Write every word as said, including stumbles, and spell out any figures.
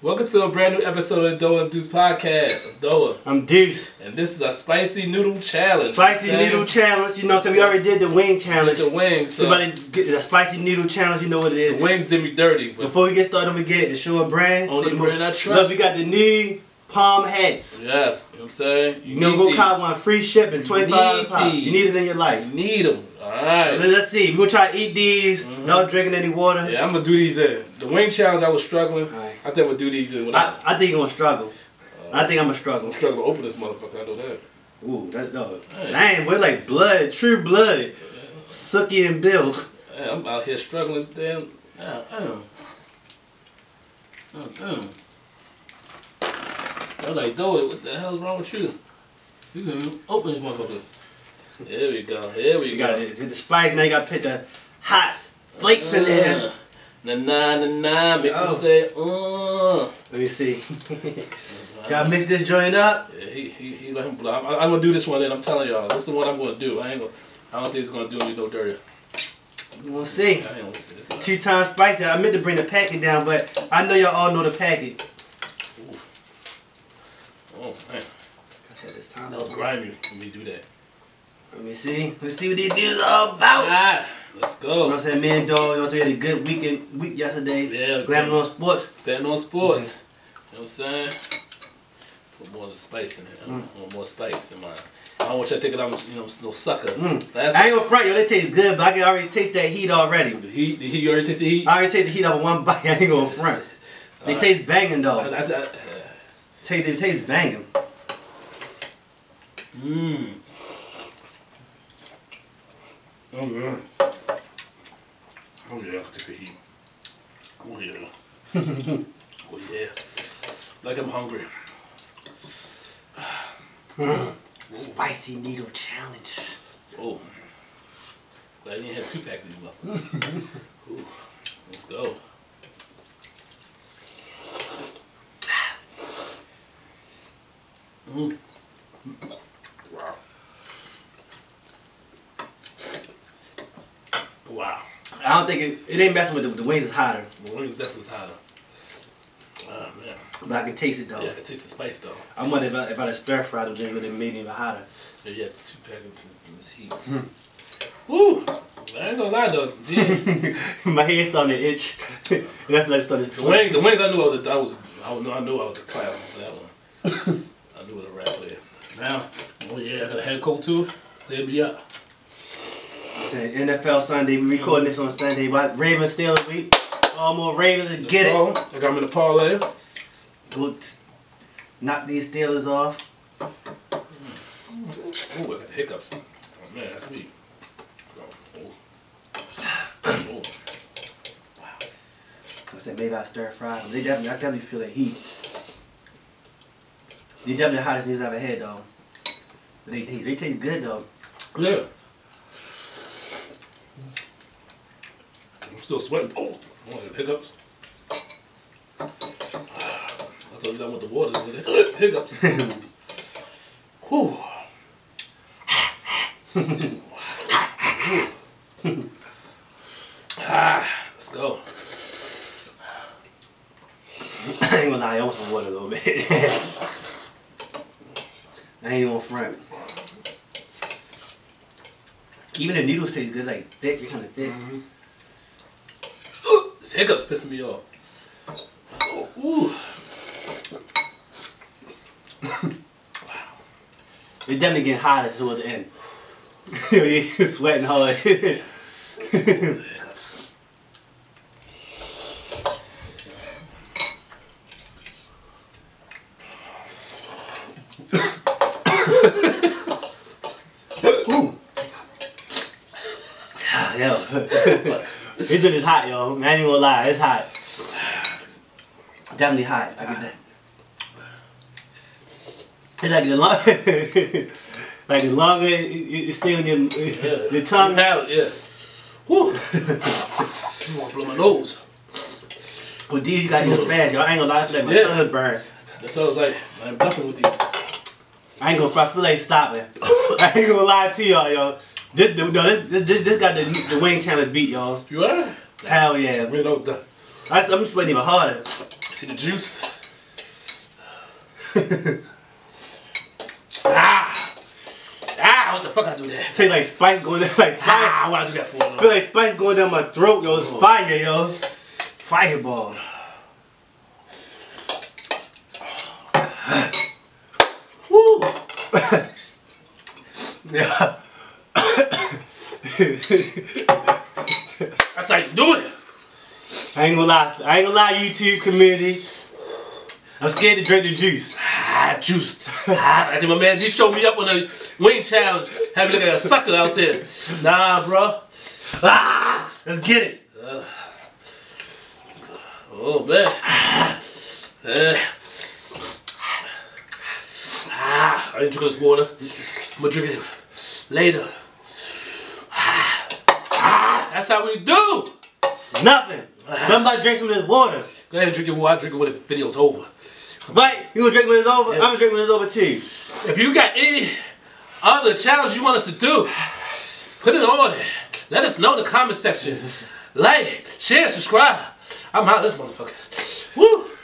Welcome to a brand new episode of Doah and Duce podcast. I'm Doah. I'm Duce. And this is a spicy noodle challenge. Spicy okay? noodle challenge. You know what I'm saying? We already did the wing challenge. Did the wings. So. Everybody get the spicy noodle challenge. You know what it is. The wings did me dirty. But before we get started, we get the sure brand. Only brand I trust. Look, we got the new palm hats. Yes. You know what I'm saying? You, you know, go cop one. Free shipping. twenty-five dollars. You, you need it in your life. You need them. Alright. Let's see. We're going to try to eat these. Mm-hmm. No drinking any water. Yeah, I'm going to do these in. The wing challenge, I was struggling. Right. I think we'll do these in. I, I think you're going to struggle. Uh, I think I'm going to struggle. I'm struggling to open this motherfucker. I know that. Ooh, that dog. Dang, Dang we're like blood. True blood. Yeah. Sookie and Bill. Yeah, I'm out here struggling. Damn. Uh, uh. Uh, uh. I'm like, Doah, what the hell's wrong with you? You can open this motherfucker. Here we go, here we you go. Got it. Hit the spice, now you gotta put the hot flakes uh, in there. Na na na na, make oh. them say, uh. Let me see. Gotta mix this joint up. Yeah, he, he, he let him blow. I'm, I'm gonna do this one then, I'm telling y'all. This is the one I'm gonna do. I ain't gonna, I don't think it's gonna do me no dirty. We'll see. I ain't gonna see this. Two times spicy. I meant to bring the packet down, but I know y'all all know the packet. Ooh. Oh, man. I said this time. That was grimy when we do that. Let me see. Let's see what these dudes are all about. All right, let's go. You know what I'm saying? Me and Doah, you know what I'm saying? We had a good weekend, week yesterday. Yeah. Glamming on sports. Glamming on sports. Mm-hmm. You know what I'm saying? Put more of the spice in it. Mm. I want more spice in mine. I don't want you to think that I'm, you know, no sucker. Mm. That's I ain't gonna front, yo. They taste good, but I can already taste that heat already. The heat? The heat? You already taste the heat? I already taste the heat off one bite. I ain't gonna front. They right. taste banging, though. I, I, I, I, taste, they taste banging. Mmm. Oh yeah. Oh yeah, I can take the heat. Oh yeah. Oh yeah. Like I'm hungry. Mm. Spicy needle challenge. Oh. Glad I didn't have two packs of these motherfuckers. Ooh. Let's go. Mm. Wow. Wow. I don't think it, it ain't messing with the, the wings is hotter. The wings definitely is hotter. Oh, man. But I can taste it though. Yeah, I can taste the spice though. I wonder if I, if I had stir fried it, it would have made it even hotter. Yeah, yeah, the two packets in this heat. Mm. Woo! I ain't gonna lie though. My head started to itch. That's like started to the, wing, the wings, I knew I was, a, I was, I was, I knew I was a clown for that one. I knew it was a wrap there. Now, oh yeah, I got a head cold too. They'll be up. N F L Sunday, we recording this on Sunday. But Raven Steelers week, all more Ravens to get go. It. I got me the parlay. Go knock these Steelers off. Mm. Ooh, I got the hiccups. Oh man, that's me. Oh. Oh. Wow. I said maybe I stir fried them. They definitely, I definitely feel that heat. They definitely the hottest news I've ever had though. But they, they they taste good though. Yeah. I'm still sweating. Oh, I want to get hiccups. I thought you don't want the water, but they hiccups. Whew. Ah, let's go. I ain't gonna lie, I want some water a little bit. I ain't gonna front. Even the noodles taste good, like thick, they're kind of thick. Mm-hmm. This hiccup's pissing me off. Oh, ooh. Wow. It's definitely getting hotter towards the end. You're sweating hard. Hiccups. Ooh. Yeah. This shit is hot, yo. I ain't gonna lie, it's hot. Definitely hot. I get that. It's like the long, like the longer it, it, it's staying in your, yeah. your tongue out, yeah. Woo! I'm gonna blow my nose. With these, you gotta eat them fast, yo. I ain't gonna lie, I feel like my yeah. tongue burn. That's what I was like. I'm bluffing with these. I ain't gonna. I feel like stopping. I ain't gonna lie to y'all, yo. This, no, this, this, this got the, the wing challenge beat, y'all. You are? Hell yeah. I mean, no, the, I, I'm sweating even harder. See the juice? Ah! Ah! What the fuck I do that? Tastes like spice going down like fire. Ah! Why I do that for? Feel like spice going down my throat, yo. It's fire, yo. Fireball. Woo! Yeah. That's how you do it. I ain't gonna lie. I ain't gonna lie, YouTube community. I'm scared to drink the juice. Ah, juice. Ah, I think my man just showed me up on a wing challenge. Have me look like a sucker out there. Nah, bro. Ah, let's get it. Uh, oh, man. Ah, uh, ah, I didn't drink this water. I'm gonna drink it later. That's how we do. Nothing. Nobody drinks from this water. Go ahead and drink your water. I drink it when the video's over. Right? You gonna drink when it's over? Yeah. I'm gonna drink when it's over too. If you got any other challenge you want us to do, put it on there. Let us know in the comment section. Like, share, subscribe. I'm out of this motherfucker. Woo.